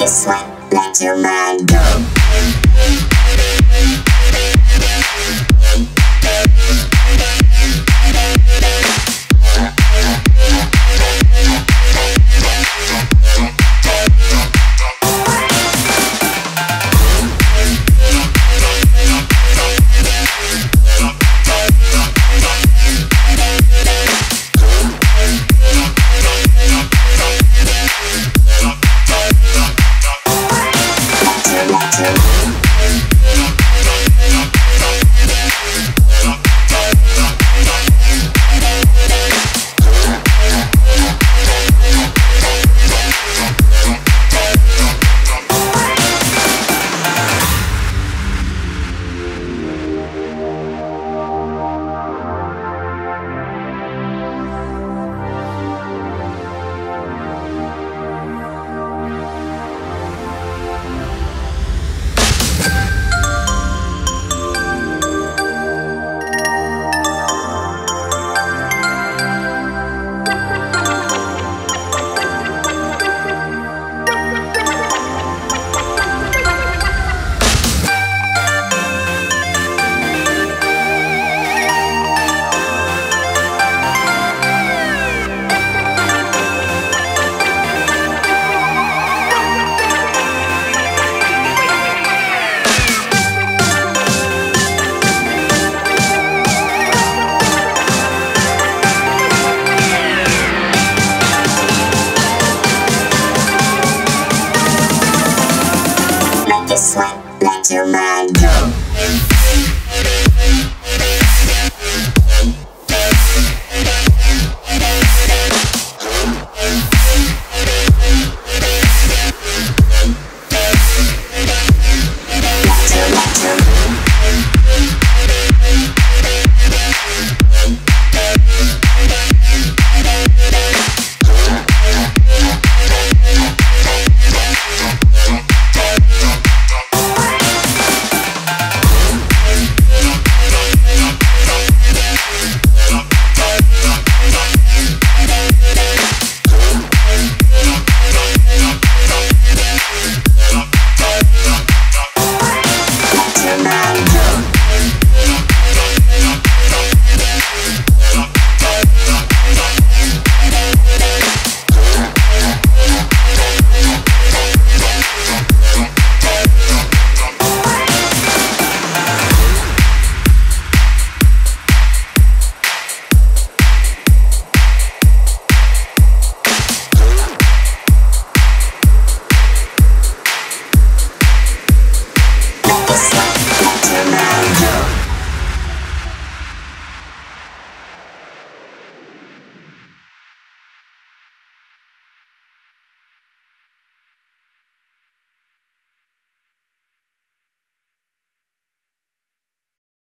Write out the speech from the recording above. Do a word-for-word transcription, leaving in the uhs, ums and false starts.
this way.